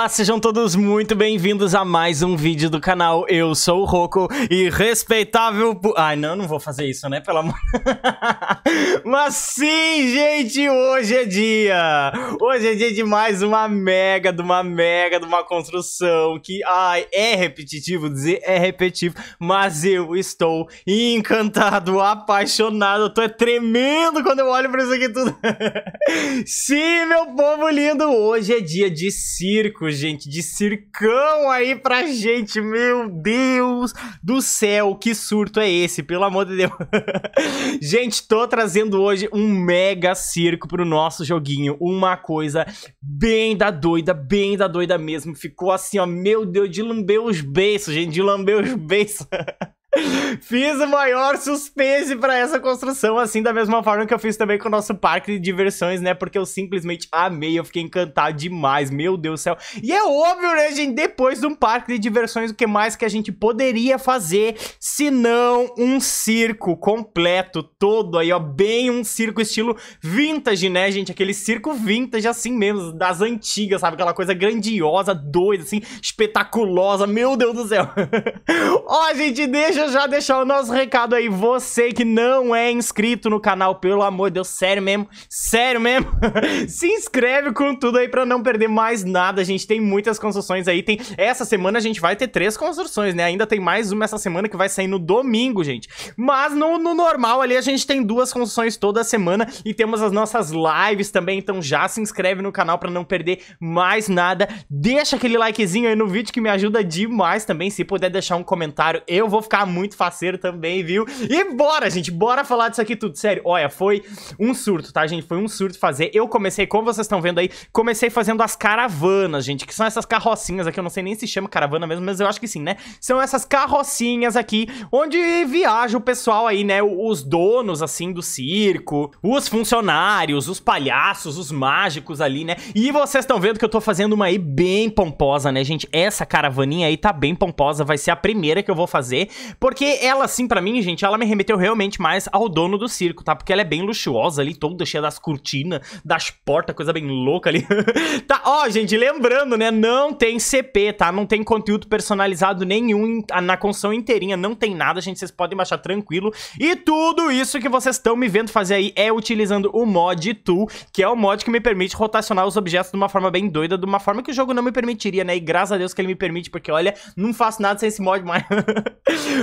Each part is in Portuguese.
Olá, sejam todos muito bem-vindos a mais um vídeo do canal Eu Sou o Rocco e respeitável... Ai, não vou fazer isso, né? Pelo amor... Mas sim, gente, hoje é dia! Hoje é dia de mais uma mega, de uma construção que... Ai, é repetitivo dizer, é repetitivo, mas eu estou encantado, apaixonado, eu tô tremendo quando eu olho pra isso aqui tudo. Sim, meu povo lindo, hoje é dia de circo. Gente, de circão aí pra gente, meu Deus do céu, que surto é esse, pelo amor de Deus. Gente, tô trazendo hoje um mega circo pro nosso joguinho, uma coisa bem da doida mesmo, ficou assim ó, meu Deus, de lamber os beiços, gente, de lamber os beiços. Fiz o maior suspense pra essa construção, assim, da mesma forma que eu fiz também com o nosso parque de diversões, né? Porque eu simplesmente amei, eu fiquei encantado demais, meu Deus do céu. E é óbvio, né, gente? Depois de um parque de diversões, o que mais que a gente poderia fazer, se não um circo completo, todo aí, ó, bem um circo estilo vintage, né, gente? Aquele circo vintage, assim mesmo, das antigas, sabe? Aquela coisa grandiosa, doida, assim, espetaculosa, meu Deus do céu. Ó, gente, deixa já deixar o nosso recado aí, você que não é inscrito no canal, pelo amor de Deus, sério mesmo, se inscreve com tudo aí pra não perder mais nada, a gente tem muitas construções aí, tem, essa semana a gente vai ter 3 construções, né, ainda tem mais uma essa semana que vai sair no domingo, gente, mas no normal ali a gente tem 2 construções toda semana e temos as nossas lives também, então já se inscreve no canal pra não perder mais nada, deixa aquele likezinho aí no vídeo que me ajuda demais também, se puder deixar um comentário, eu vou ficar muito faceiro também, viu? E bora, gente, bora falar disso aqui tudo, sério. Olha, foi um surto, tá, gente? Foi um surto fazer. Eu comecei, como vocês estão vendo aí, comecei fazendo as caravanas, gente, que são essas carrocinhas aqui, eu não sei nem se chama caravana mesmo, mas eu acho que sim, né? São essas carrocinhas aqui, onde viaja o pessoal aí, né? Os donos, assim, do circo, os funcionários, os palhaços, os mágicos ali, né? E vocês estão vendo que eu tô fazendo uma aí bem pomposa, né, gente? Essa caravaninha aí tá bem pomposa, vai ser a primeira que eu vou fazer, porque ela, assim, pra mim, gente, ela me remeteu realmente mais ao dono do circo, tá? Porque ela é bem luxuosa ali, toda cheia das cortinas, das portas, coisa bem louca ali. Tá, ó, gente, lembrando, né? Não tem CP, tá? Não tem conteúdo personalizado nenhum na construção inteirinha, não tem nada, gente, vocês podem baixar tranquilo. E tudo isso que vocês estão me vendo fazer aí é utilizando o mod Tool, que é o mod que me permite rotacionar os objetos de uma forma bem doida, de uma forma que o jogo não me permitiria, né? E graças a Deus que ele me permite, porque, olha, não faço nada sem esse mod mais.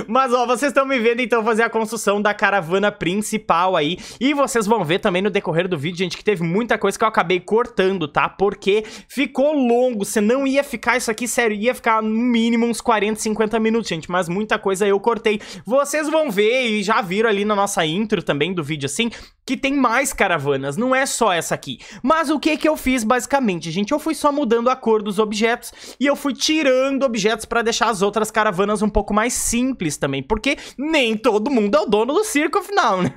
Mas, ó, vocês estão me vendo, então, fazer a construção da caravana principal aí. E vocês vão ver também no decorrer do vídeo, gente, que teve muita coisa que eu acabei cortando, tá? Porque ficou longo, senão ia ficar isso aqui, sério, ia ficar no mínimo uns 40, 50 minutos, gente. Mas muita coisa eu cortei. Vocês vão ver, e já viram ali na nossa intro também do vídeo, assim, que tem mais caravanas, não é só essa aqui. Mas o que que eu fiz, basicamente, gente? Eu fui só mudando a cor dos objetos e eu fui tirando objetos pra deixar as outras caravanas um pouco mais simples também, porque nem todo mundo é o dono do circo, afinal, né?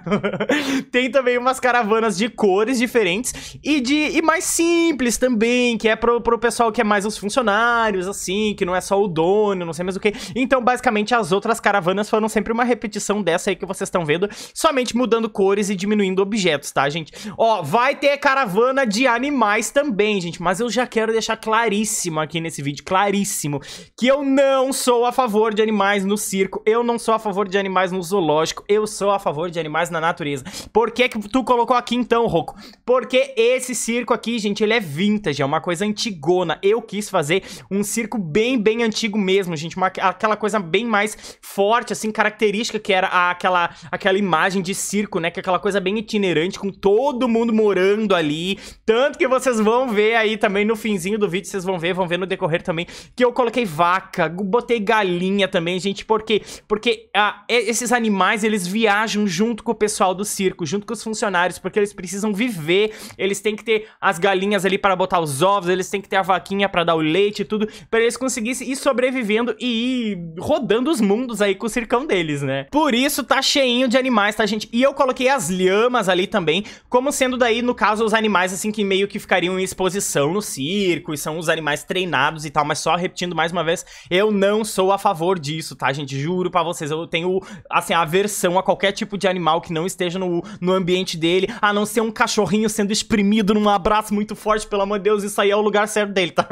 Tem também umas caravanas de cores diferentes e mais simples também, que é pro pessoal que é mais os funcionários, assim, que não é só o dono, não sei mais o que. Então, basicamente, as outras caravanas foram sempre uma repetição dessa aí que vocês estão vendo, somente mudando cores e diminuindo objetos, tá, gente? Ó, vai ter caravana de animais também, gente, mas eu já quero deixar claríssimo aqui nesse vídeo, claríssimo, que eu não sou a favor de animais no circo, eu não sou a favor de animais no zoológico, eu sou a favor de animais na natureza. Por que que tu colocou aqui então, Rocco? Porque esse circo aqui, gente, ele é vintage, é uma coisa antigona. Eu quis fazer um circo bem antigo mesmo, gente, aquela coisa bem mais forte, assim, característica, que era aquela imagem de circo, né, que é aquela coisa bem itinerante, com todo mundo morando ali, tanto que vocês vão ver aí também no finzinho do vídeo, vocês vão ver no decorrer também, que eu coloquei vaca, botei galinha também, gente, porque esses animais, eles viajam junto com o pessoal do circo, junto com os funcionários, porque eles precisam viver, eles têm que ter as galinhas ali para botar os ovos, eles têm que ter a vaquinha para dar o leite e tudo, para eles conseguissem ir sobrevivendo e ir rodando os mundos aí com o circão deles, né? Por isso tá cheinho de animais, tá, gente? E eu coloquei as lhamas ali também, como sendo daí, no caso, os animais assim que meio que ficariam em exposição no circo, e são os animais treinados e tal, mas só repetindo mais uma vez, eu não sou a favor disso, tá, gente? Juro juro pra vocês, eu tenho, assim, aversão a qualquer tipo de animal que não esteja no ambiente dele, a não ser um cachorrinho sendo espremido num abraço muito forte, pelo amor de Deus, isso aí é o lugar certo dele, tá?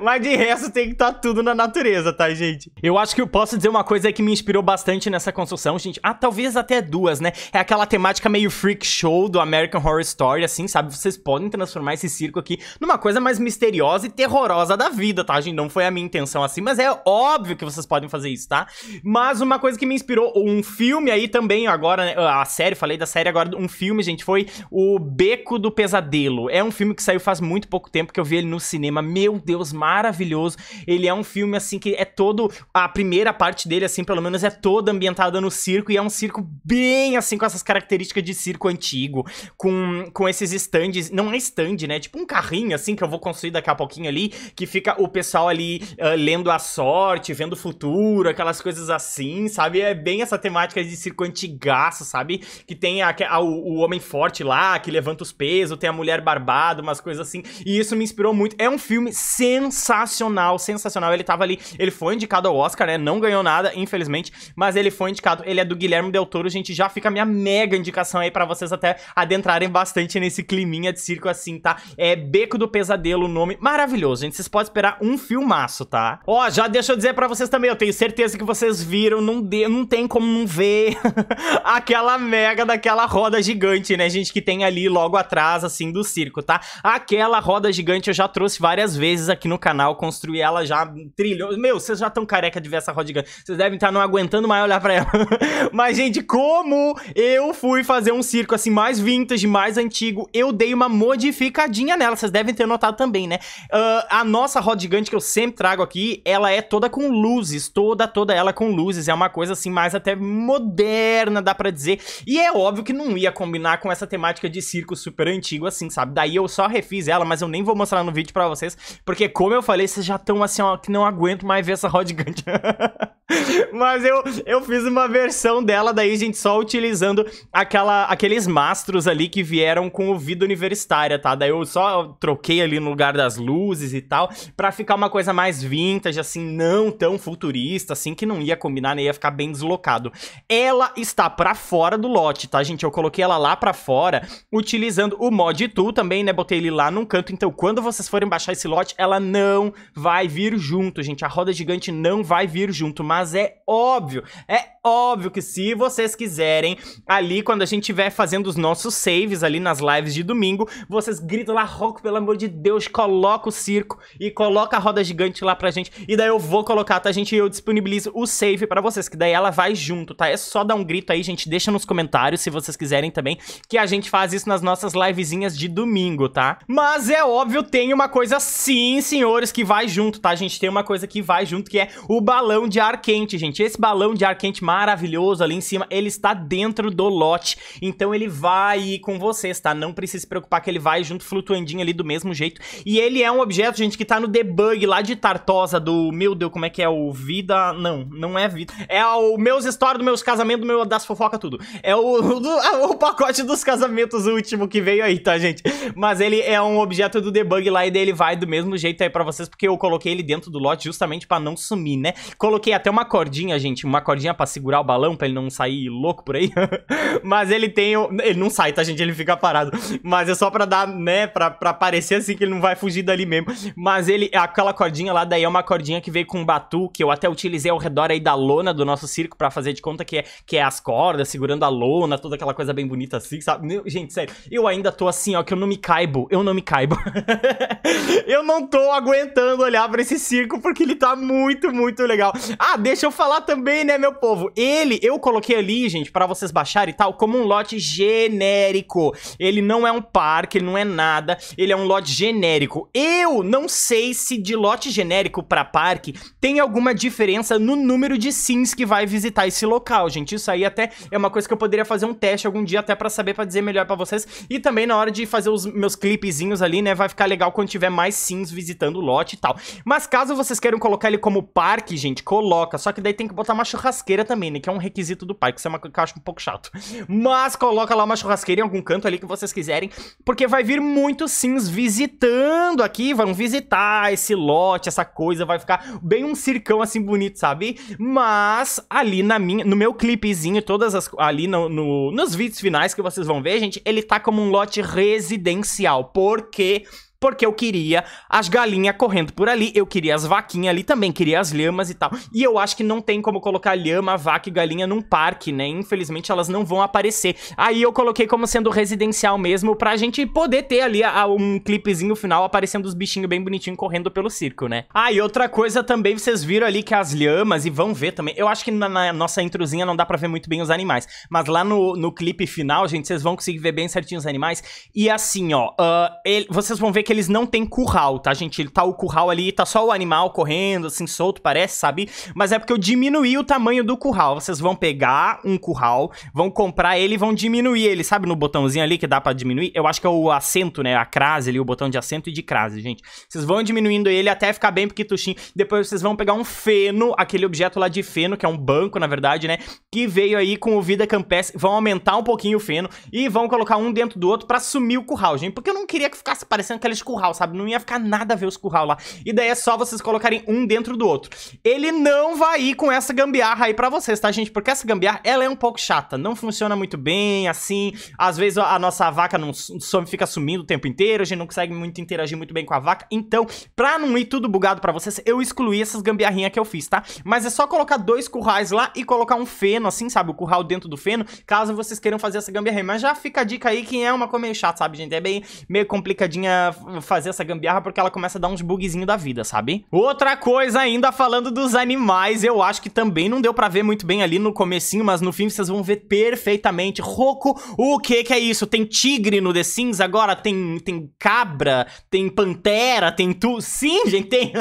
Mas de resto tem que estar tudo na natureza, tá, gente? Eu acho que eu posso dizer uma coisa aí que me inspirou bastante nessa construção, gente. Ah, talvez até duas, né? É aquela temática meio freak show do American Horror Story, assim, sabe? Vocês podem transformar esse circo aqui numa coisa mais misteriosa e terrorosa da vida, tá, gente? Não foi a minha intenção assim, mas é óbvio que vocês podem fazer isso, tá? Mas uma coisa que me inspirou, um filme aí também agora, né? A série, falei da série agora, um filme, gente, foi o Beco do Pesadelo. É um filme que saiu faz muito pouco tempo, que eu vi ele no cinema. Meu Deus, maravilhoso. Ele é um filme, assim, que é todo... A primeira parte dele, assim, pelo menos, é toda ambientada no circo, e é um circo bem, assim, com essas características de circo antigo, com esses stands, não é stand, né? Tipo um carrinho, assim, que eu vou construir daqui a pouquinho ali, que fica o pessoal ali lendo a sorte, vendo o futuro, aquelas coisas assim, sabe? É bem essa temática de circo antigaço, sabe? Que tem o homem forte lá, que levanta os pesos, tem a mulher barbada, umas coisas assim, e isso me inspirou muito. É um filme sensacional, sensacional. Ele tava ali, ele foi indicado ao Oscar, né? Não ganhou nada, infelizmente, mas ele foi indicado. Ele é do Guilherme Del Toro, gente, já fica a minha mega indicação aí pra vocês até adentrarem bastante nesse climinha de circo assim, tá? É Beco do Pesadelo, o nome maravilhoso, gente. Vocês podem esperar um filmaço, tá? Ó, já deixa eu dizer pra vocês também, eu tenho certeza que vocês viram, não tem como não ver aquela mega daquela roda gigante, né, gente, que tem ali logo atrás, assim, do circo, tá? Aquela roda gigante eu já trouxe várias vezes aqui no canal, construí ela já trilhões. Meu, vocês já estão careca de ver essa roda gigante, vocês devem estar não aguentando mais olhar pra ela. Mas, gente, como eu fui fazer um circo, assim, mais vintage, mais antigo, eu dei uma modificadinha nela, vocês devem ter notado também, né? A nossa roda gigante que eu sempre trago aqui, ela é toda com luzes, toda ela com luzes, é uma coisa, assim, mais até moderna, dá pra dizer, e é óbvio que não ia combinar com essa temática de circo super antigo, assim, sabe? Daí eu só refiz ela, mas eu nem vou mostrar no vídeo pra vocês, porque, como eu falei, vocês já estão, assim, ó, que não aguento mais ver essa roda gigante. Mas eu fiz uma versão dela daí, gente, só utilizando aqueles mastros ali que vieram com o Vida Universitária, tá? Daí eu só troquei ali no lugar das luzes e tal, pra ficar uma coisa mais vintage, assim, não tão futurista, assim, que não ia combinar, né? Ia ficar bem deslocado. Ela está pra fora do lote, tá, gente? Eu coloquei ela lá pra fora, utilizando o mod tool também, né? Botei ele lá num canto, então quando vocês forem baixar esse lote, ela não vai vir junto, gente. A roda gigante não vai vir junto, mas é óbvio que se vocês quiserem, ali quando a gente estiver fazendo os nossos saves ali nas lives de domingo, vocês gritam lá, Rocco, pelo amor de Deus, coloca o circo e coloca a roda gigante lá pra gente, e daí eu vou colocar, tá, gente? E eu disponibilizo o save pra vocês, que daí ela vai junto, tá? É só dar um grito aí, gente, deixa nos comentários se vocês quiserem também, que a gente faz isso nas nossas livezinhas de domingo, tá? Mas é óbvio, tem uma coisa sim, senhores, que vai junto, tá, gente? Tem uma coisa que vai junto, que é o balão de ar quente, gente. Esse balão de ar quente maravilhoso ali em cima, ele está dentro do lote, então ele vai ir com vocês, tá? Não precisa se preocupar que ele vai junto, flutuandinho ali do mesmo jeito, e ele é um objeto, gente, que tá no debug lá de Tartosa do, meu Deus, como é que é? O Vida... Não é Vida, é o Meus Stories, do Meus Casamentos, do meu das fofoca tudo, é o pacote dos casamentos, o último que veio aí, tá, gente? Mas ele é um objeto do debug lá, e daí ele vai do mesmo jeito aí pra vocês, porque eu coloquei ele dentro do lote justamente pra não sumir, né? Coloquei até uma cordinha, gente, uma cordinha pra segurar o balão, pra ele não sair louco por aí. Mas ele tem... Ele não sai, tá, gente? Ele fica parado. Mas é só pra dar, né? Pra parecer assim que ele não vai fugir dali mesmo. Mas ele... Aquela cordinha lá, daí é uma cordinha que veio com um batuque, que eu até utilizei ao redor aí da lona do nosso circo pra fazer de conta que é as cordas segurando a lona, toda aquela coisa bem bonita assim, sabe? Meu, gente, sério, eu ainda tô assim, ó, que eu não me caibo. Eu não me caibo. Eu não tô aguentando olhar pra esse circo, porque ele tá muito, muito legal. Ah, deixa eu falar também, né, meu povo? Ele, eu coloquei ali, gente, pra vocês baixarem e tal, como um lote genérico. Ele não é um parque, ele não é nada, ele é um lote genérico. Eu não sei se de lote genérico pra parque tem alguma diferença no número de sims que vai visitar esse local, gente. Isso aí até é uma coisa que eu poderia fazer um teste algum dia até pra saber, pra dizer melhor pra vocês. E também na hora de fazer os meus clipezinhos ali, né, vai ficar legal quando tiver mais sims visitando o lote e tal. Mas caso vocês queiram colocar ele como parque, gente, coloca. Só que daí tem que botar uma churrasqueira também. também, né? Que é um requisito do pai, que isso é uma coisa que eu acho um pouco chato. Mas coloca lá uma churrasqueira em algum canto ali que vocês quiserem, porque vai vir muitos sims visitando aqui, vão visitar esse lote, essa coisa, vai ficar bem um circão assim bonito, sabe? Mas ali na minha, no meu clipezinho, todas as, ali nos vídeos finais que vocês vão ver, gente, ele tá como um lote residencial. Por quê? Porque eu queria as galinhas correndo por ali, eu queria as vaquinhas ali também, queria as lhamas e tal. E eu acho que não tem como colocar lhama, vaca e galinha num parque, né? Infelizmente elas não vão aparecer. Aí eu coloquei como sendo residencial mesmo, pra gente poder ter ali um clipezinho final aparecendo os bichinhos bem bonitinhos correndo pelo circo, né? Ah, e outra coisa também, vocês viram ali que as lhamas, e vão ver também, eu acho que na nossa introzinha não dá pra ver muito bem os animais, mas lá no clipe final, gente, vocês vão conseguir ver bem certinho os animais. E assim, ó, vocês vão ver que eles não tem curral, tá, gente? Ele tá o curral ali, tá só o animal correndo, assim, solto, parece, sabe? Mas é porque eu diminuí o tamanho do curral. Vocês vão pegar um curral, vão comprar ele e vão diminuir ele, sabe? No botãozinho ali que dá pra diminuir. Eu acho que é o assento, né? A crase ali, o botão de assento e de crase, gente. Vocês vão diminuindo ele até ficar bem pequituchinho. Depois vocês vão pegar um feno, aquele objeto lá de feno, que é um banco, na verdade, né? Que veio aí com o Vida Campestre. Vão aumentar um pouquinho o feno e vão colocar um dentro do outro pra sumir o curral, gente. Porque eu não queria que ficasse parecendo aqueles curral, sabe? Não ia ficar nada a ver os curral lá. E daí é só vocês colocarem um dentro do outro. Ele não vai ir com essa gambiarra aí pra vocês, tá, gente? Porque essa gambiarra, ela é um pouco chata. Não funciona muito bem, assim. Às vezes a nossa vaca não fica sumindo o tempo inteiro. A gente não consegue muito interagir muito bem com a vaca. Então, pra não ir tudo bugado pra vocês, eu excluí essas gambiarrinhas que eu fiz, tá? Mas é só colocar dois currais lá e colocar um feno, assim, sabe? O curral dentro do feno, caso vocês queiram fazer essa gambiarrinha. Mas já fica a dica aí que é uma coisa meio chata, sabe, gente? É bem meio complicadinha fazer essa gambiarra, porque ela começa a dar uns bugzinhos da vida, sabe? Outra coisa ainda, falando dos animais, eu acho que também não deu pra ver muito bem ali no comecinho, mas no fim vocês vão ver perfeitamente. Rocco, o que é isso? Tem tigre no The Sims agora? Tem cabra? Tem pantera? Tem tu? Sim, gente, tem.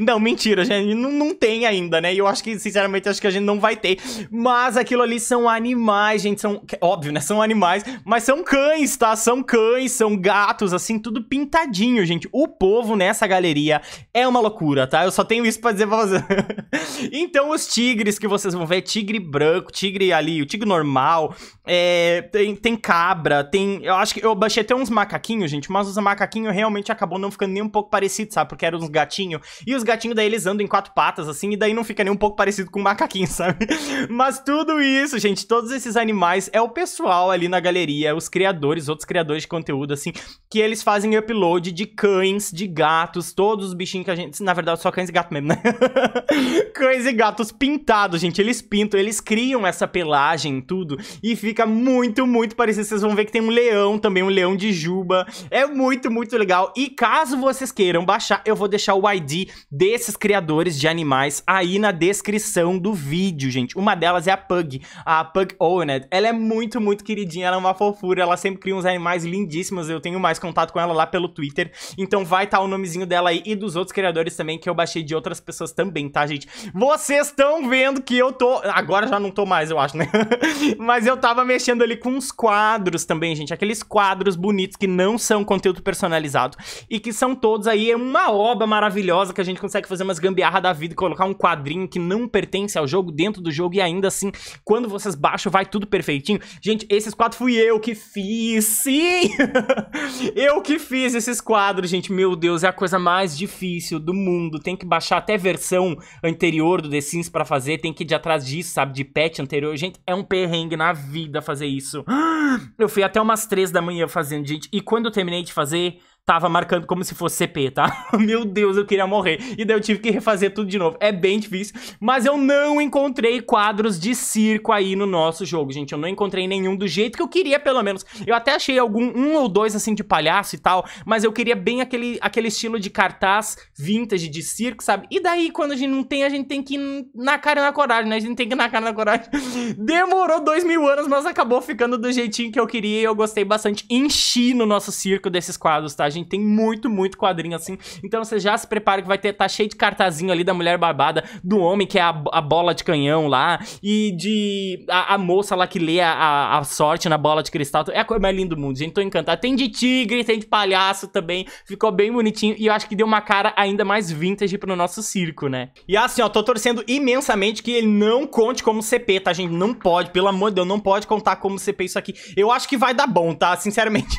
Não, mentira, gente, não tem ainda, né? E eu acho que, sinceramente, acho que a gente não vai ter. Mas aquilo ali são animais, gente, são... Óbvio, né? São animais, mas são cães, tá? São cães, são gatos, assim, tudo pintado. Tadinho, gente, o povo nessa galeria é uma loucura, tá? Eu só tenho isso pra dizer pra vocês. Então, os tigres que vocês vão ver, tigre branco, tigre ali, o tigre normal, tem cabra, tem... Eu acho que eu baixei até uns macaquinhos, gente, mas os macaquinhos realmente acabou não ficando nem um pouco parecido, sabe? Porque eram uns gatinhos, e os gatinhos daí eles andam em quatro patas, assim, e daí não fica nem um pouco parecido com um macaquinho, sabe? Mas tudo isso, gente, todos esses animais, é o pessoal ali na galeria, os criadores, outros criadores de conteúdo, assim, que eles fazem upload de cães, de gatos, todos os bichinhos que a gente... Na verdade, só cães e gato mesmo, né? Cães e gatos pintados, gente. Eles pintam, eles criam essa pelagem e tudo. E fica muito, muito parecido. Vocês vão ver que tem um leão também, um leão de juba. É muito, muito legal. E caso vocês queiram baixar, eu vou deixar o ID desses criadores de animais aí na descrição do vídeo, gente. Uma delas é a Pug Owned. Ela é muito, muito queridinha, ela é uma fofura. Ela sempre cria uns animais lindíssimos. Eu tenho mais contato com ela lá pelo Twitter, então vai estar o nomezinho dela aí e dos outros criadores também, que eu baixei de outras pessoas também, tá, gente? Vocês estão vendo que eu tô... Agora já não tô mais, eu acho, né? Mas eu tava mexendo ali com uns quadros também, gente, aqueles quadros bonitos que não são conteúdo personalizado e que são todos aí, é uma obra maravilhosa que a gente consegue fazer umas gambiarra da vida, colocar um quadrinho que não pertence ao jogo dentro do jogo e ainda assim, quando vocês baixam, vai tudo perfeitinho. Gente, esses quadros fui eu que fiz, sim! Eu que fiz esses quadros, gente, meu Deus, é a coisa mais difícil do mundo. Tem que baixar até versão anterior do The Sims pra fazer, tem que ir de atrás disso, sabe, de patch anterior. Gente, é um perrengue na vida fazer isso. Eu fui até umas 3 da manhã fazendo, gente, e quando eu terminei de fazer... Tava marcando como se fosse CP, tá? Meu Deus, eu queria morrer. E daí eu tive que refazer tudo de novo. É bem difícil. Mas eu não encontrei quadros de circo aí no nosso jogo, gente. Eu não encontrei nenhum do jeito que eu queria, pelo menos. Eu até achei um ou dois, assim, de palhaço e tal. Mas eu queria bem aquele estilo de cartaz vintage de circo, sabe? E daí, quando a gente não tem, a gente tem que ir na cara e na coragem, né? A gente tem que ir na cara e na coragem. Demorou 2000 anos, mas acabou ficando do jeitinho que eu queria. E eu gostei bastante. Enchi no nosso circo desses quadros, tá? gente tem muito quadrinho assim. Então você já se prepara que vai ter, tá cheio de cartazinho ali da mulher barbada, do homem que é a bola de canhão lá, e de a moça lá que lê a sorte na bola de cristal. É a coisa mais linda do mundo, gente, tô encantado. Tem de tigre, tem de palhaço também, ficou bem bonitinho e eu acho que deu uma cara ainda mais vintage pro nosso circo, né? E assim, ó, tô torcendo imensamente que ele não conte como CP, tá, gente? Não pode, pelo amor de Deus, não pode contar como CP isso aqui. Eu acho que vai dar bom, tá? Sinceramente.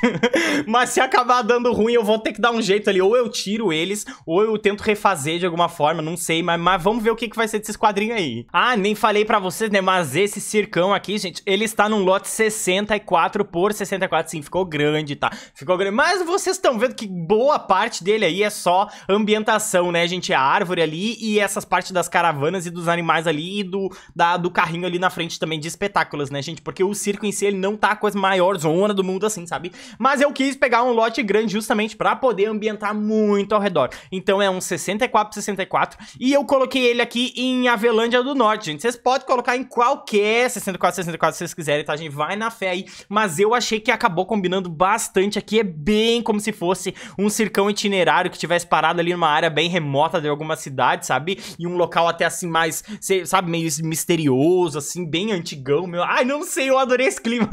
Mas se acabar dando ruim, eu vou ter que dar um jeito ali. Ou eu tiro eles, ou eu tento refazer de alguma forma, não sei. Mas vamos ver o que vai ser desses quadrinhos aí. Ah, nem falei pra vocês, né? Mas esse circão aqui, gente, ele está num lote 64 por 64. Sim, ficou grande, tá? Ficou grande. Mas vocês estão vendo que boa parte dele aí é só ambientação, né, gente? A árvore ali e essas partes das caravanas e dos animais ali e do carrinho ali na frente também de espetáculos, né, gente? Porque o circo em si, ele não tá a coisa maior zona do mundo assim, sabe? Mas eu quis pegar um lote grande justamente pra poder ambientar muito ao redor. Então é um 64 por 64. E eu coloquei ele aqui em Avelândia do Norte, gente. Vocês podem colocar em qualquer 64 por 64 se vocês quiserem, tá, gente? Vai na fé aí. Mas eu achei que acabou combinando bastante aqui. É bem como se fosse um circão itinerário que tivesse parado ali numa área bem remota de alguma cidade, sabe? E um local até assim mais, sabe, meio misterioso, assim, bem antigão, meu. Ai, não sei, eu adorei esse clima.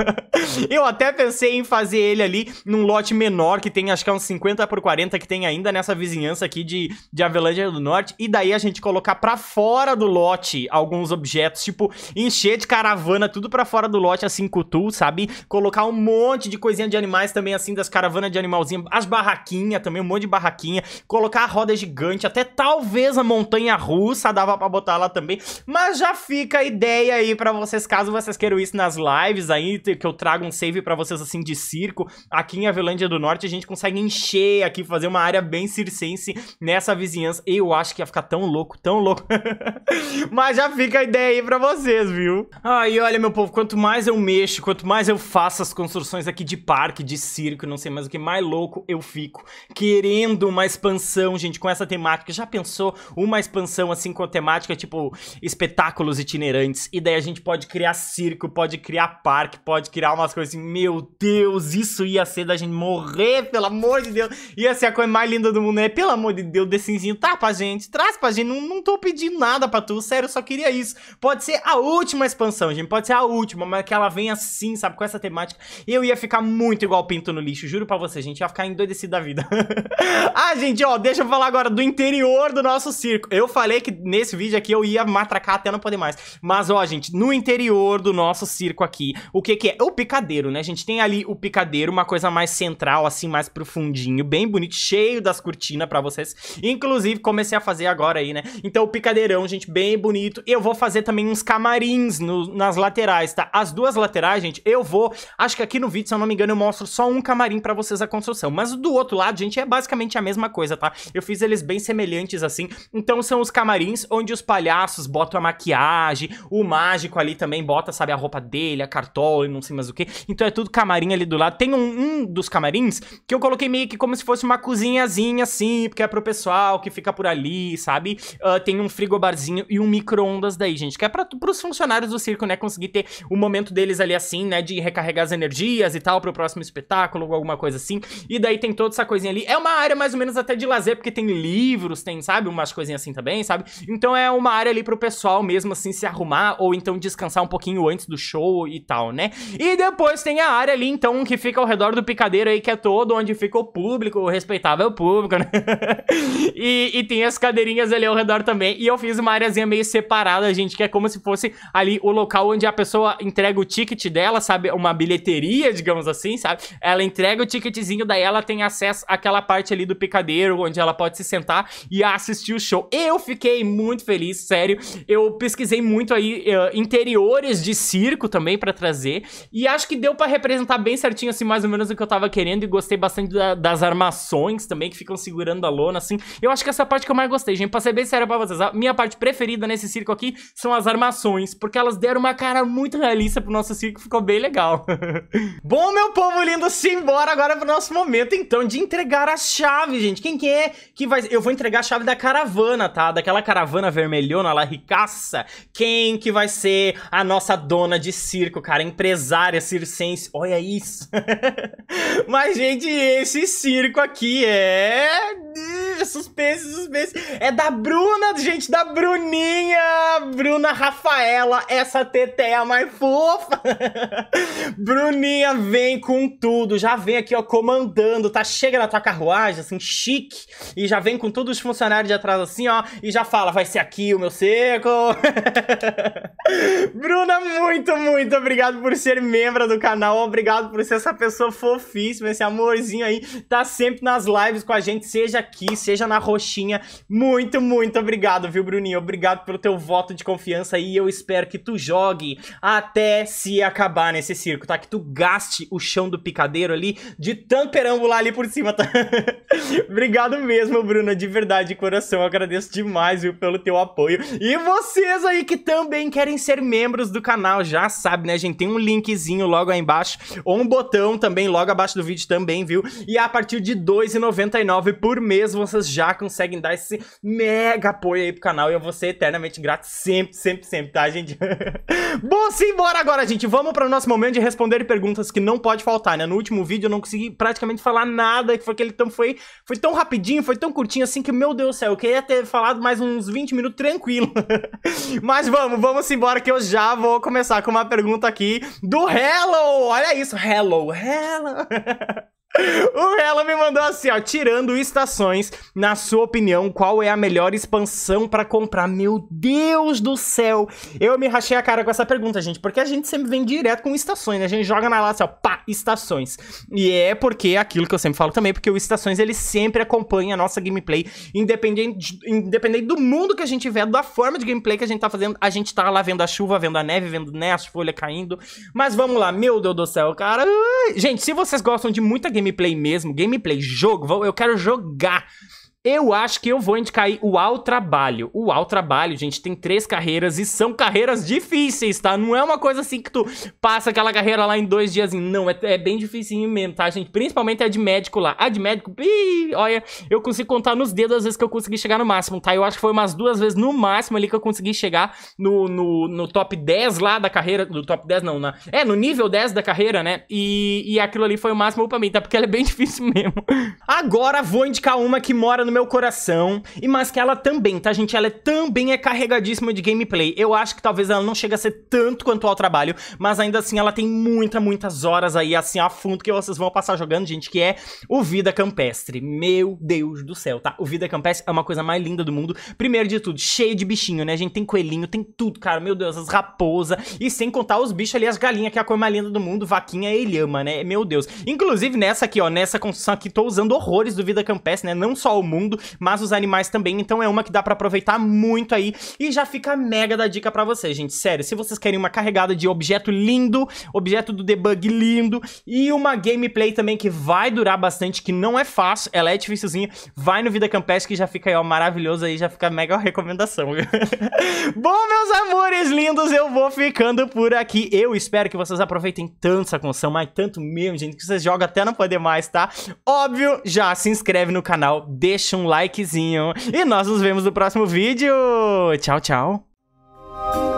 Eu até pensei em fazer ele ali num lote menor, que tem, acho que é uns 50 por 40, que tem ainda nessa vizinhança aqui de Avelândia do Norte. E daí a gente colocar pra fora do lote alguns objetos, tipo, encher de caravana, tudo pra fora do lote, assim, cutu, sabe? Colocar um monte de coisinha de animais também, assim, das caravanas de animalzinho, as barraquinhas também, um monte de barraquinha. Colocar a roda gigante, até talvez a montanha russa dava pra botar lá também. Mas já fica a ideia aí pra vocês, caso vocês queiram isso nas lives aí, que eu trago um save pra vocês, assim, de circo. Aqui em Avelândia do Norte a gente consegue encher aqui, fazer uma área bem circense nessa vizinhança. Eu acho que ia ficar tão louco, tão louco. Mas já fica a ideia aí pra vocês, viu? Ai, olha, meu povo, quanto mais eu mexo, quanto mais eu faço as construções aqui de parque, de circo, não sei mais o que, mais louco eu fico, querendo uma expansão, gente, com essa temática. Já pensou uma expansão assim com a temática tipo espetáculos itinerantes? E daí a gente pode criar circo, pode criar parque, pode criar umas coisas assim. Meu Deus, isso ia ser da gente morrer, pelo amor de Deus. Ia ser a coisa mais linda do mundo, né? Pelo amor de Deus, decinzinho, tá pra gente, traz pra gente. Não tô pedindo nada pra tu, sério, eu só queria isso. Pode ser a última expansão, gente, pode ser a última, mas que ela venha assim, sabe, com essa temática. Eu ia ficar muito igual pinto no lixo, juro pra você, gente, ia ficar endoidecido da vida. Ah, gente, ó, deixa eu falar agora do interior do nosso circo. Eu falei que nesse vídeo aqui eu ia matracar até não poder mais. Mas, ó, gente, no interior do nosso circo aqui, o que que é? O picadeiro, né, gente? Tem ali o picadeiro, uma coisa mais central, assim, mais profundinho, bem bonito, cheio das cortinas pra vocês. Inclusive, comecei a fazer agora aí, né? Então, o picadeirão, gente, bem bonito. Eu vou fazer também uns camarins nas laterais, tá? As duas laterais, gente, eu vou... Acho que aqui no vídeo, se eu não me engano, eu mostro só um camarim pra vocês a construção. Mas do outro lado, gente, é basicamente a mesma coisa, tá? Eu fiz eles bem semelhantes, assim. Então, são os camarins onde os palhaços botam a maquiagem, o mágico ali também bota, sabe, a roupa dele, a cartola e não sei mais o que. Então, é tudo camarim ali do lado. Tem um dos camarins que eu coloquei meio que como se fosse uma cozinhazinha, assim, porque é pro pessoal que fica por ali, sabe? Tem um frigobarzinho e um micro-ondas daí, gente, que é pros funcionários do circo, né, conseguir ter o momento deles ali, assim, né, de recarregar as energias e tal, pro próximo espetáculo ou alguma coisa assim. E daí tem toda essa coisinha ali. É uma área mais ou menos até de lazer, porque tem livros, tem, sabe, umas coisinhas assim também, sabe? Então é uma área ali pro pessoal mesmo, assim, se arrumar ou então descansar um pouquinho antes do show e tal, né? E depois tem a área ali, então, que fica ao redor do picadeiro aí, que é todo onde fica o público, o respeitável público, né? E tem as cadeirinhas ali ao redor também. E eu fiz uma áreazinha meio separada, gente, que é como se fosse ali o local onde a pessoa entrega o ticket dela, sabe? Uma bilheteria, digamos assim, sabe? Ela entrega o ticketzinho, daí ela tem acesso àquela parte ali do picadeiro, onde ela pode se sentar e assistir o show. Eu fiquei muito feliz, sério. Eu pesquisei muito aí interiores de circo também pra trazer, e acho que deu pra representar bem certinho, assim, mais ou menos o que eu tava querendo. E gostei bastante das armações também, que ficam segurando a lona, assim. Eu acho que essa parte que eu mais gostei, gente, pra ser bem sério pra vocês. A minha parte preferida nesse circo aqui são as armações, porque elas deram uma cara muito realista pro nosso circo, ficou bem legal. Bom, meu povo lindo, simbora agora pro nosso momento, então, de entregar a chave, gente. Quem que é que vai... Eu vou entregar a chave da caravana, tá? Daquela caravana vermelhona lá, ricaça. Quem que vai ser a nossa dona de circo, cara? Empresária circense, olha isso. Mas, gente, esse circo aqui é... Suspense. É da Bruna, gente, da Bruninha. Bruna Rafaela, essa teteia mais fofa. Bruninha vem com tudo. Já vem aqui, ó, comandando, tá? Chega na tua carruagem, assim, chique. E já vem com todos os funcionários de atrás, assim, ó. E já fala, vai ser aqui o meu circo. Bruna, muito obrigado por ser membro do canal. Obrigado por ser essa pessoa fofíssima, esse amorzinho aí. Tá sempre nas lives com a gente, seja aqui, seja na roxinha. Muito obrigado, viu, Bruninho? Obrigado pelo teu voto de confiança e eu espero que tu jogue até se acabar nesse circo, tá? Que tu gaste o chão do picadeiro ali de tamperambular ali por cima, tá? Obrigado mesmo, Bruna, de verdade, de coração. Eu agradeço demais, viu, pelo teu apoio. E vocês aí que também querem ser membros do canal, já sabe, né, gente? Tem um linkzinho logo aí embaixo, ou um botão também logo abaixo do vídeo também, viu? E a partir de R$2,99 por mês, vocês já conseguem dar esse mega apoio aí pro canal e eu vou ser eternamente grato sempre, tá, gente? Bom, simbora agora, gente. Vamos para o nosso momento de responder perguntas que não pode faltar, né? No último vídeo eu não consegui praticamente falar nada, que foi aquele tão... Foi tão rapidinho, foi tão curtinho assim que, meu Deus do céu, eu queria ter falado mais uns 20 minutos tranquilo. Mas vamos embora que eu já vou começar com uma pergunta aqui do Hello. Olha isso, Hello. O Ela me mandou assim, ó, tirando estações, na sua opinião, qual é a melhor expansão pra comprar? Meu Deus do céu! Eu me rachei a cara com essa pergunta, gente, porque a gente sempre vem direto com estações, né? A gente joga na lata, assim, ó, pá, estações. E é porque, aquilo que eu sempre falo também, porque o estações, ele sempre acompanha a nossa gameplay, independente do mundo que a gente vê, da forma de gameplay que a gente tá fazendo, a gente tá lá vendo a chuva, vendo a neve, vendo, né, as folhas caindo. Mas vamos lá, meu Deus do céu, cara! Gente, se vocês gostam de muita gameplay mesmo, gameplay, jogo, eu quero jogar. Eu acho que eu vou indicar aí o Ao Trabalho. O Ao Trabalho, gente, tem 3 carreiras e são carreiras difíceis, tá? Não é uma coisa assim que tu passa aquela carreira lá em 2 dias, não, é bem dificinho mesmo, tá, gente? Principalmente a de médico lá. A de médico, olha, eu consigo contar nos dedos as vezes que eu consegui chegar no máximo, tá? Eu acho que foi umas 2 vezes no máximo ali que eu consegui chegar no top 10 lá da carreira, do top 10 não, no nível 10 da carreira, né? E aquilo ali foi o máximo pra mim, tá? Porque ela é bem difícil mesmo. Agora vou indicar uma que mora no meu coração, mas que ela também, tá, gente? Ela também é carregadíssima de gameplay. Eu acho que talvez ela não chegue a ser tanto quanto Ao Trabalho, mas ainda assim ela tem muitas horas aí, assim, a fundo que vocês vão passar jogando, gente, que é o Vida Campestre. Meu Deus do céu, tá? O Vida Campestre é uma coisa mais linda do mundo. Primeiro de tudo, cheio de bichinho, né, gente? Tem coelhinho, tem tudo, cara. Meu Deus, as raposas. E sem contar os bichos ali, as galinhas, que é a coisa mais linda do mundo. Vaquinha, ele ama, né? Meu Deus. Inclusive, nessa aqui, ó, nessa construção aqui, tô usando horrores do Vida Campestre, né? Não só o mundo, mas os animais também, então é uma que dá pra aproveitar muito aí, e já fica mega da dica pra vocês, gente, sério, se vocês querem uma carregada de objeto lindo, objeto do debug lindo, e uma gameplay também que vai durar bastante, que não é fácil, ela é dificilzinha, vai no Vida Campestre que já fica aí, ó, maravilhoso aí, já fica mega recomendação. Bom, meus amores lindos, eu vou ficando por aqui, eu espero que vocês aproveitem tanto essa condição, mas tanto mesmo, gente, que vocês jogam até não poder mais, tá? Óbvio, já se inscreve no canal, deixa um likezinho e nós nos vemos no próximo vídeo. Tchau, tchau.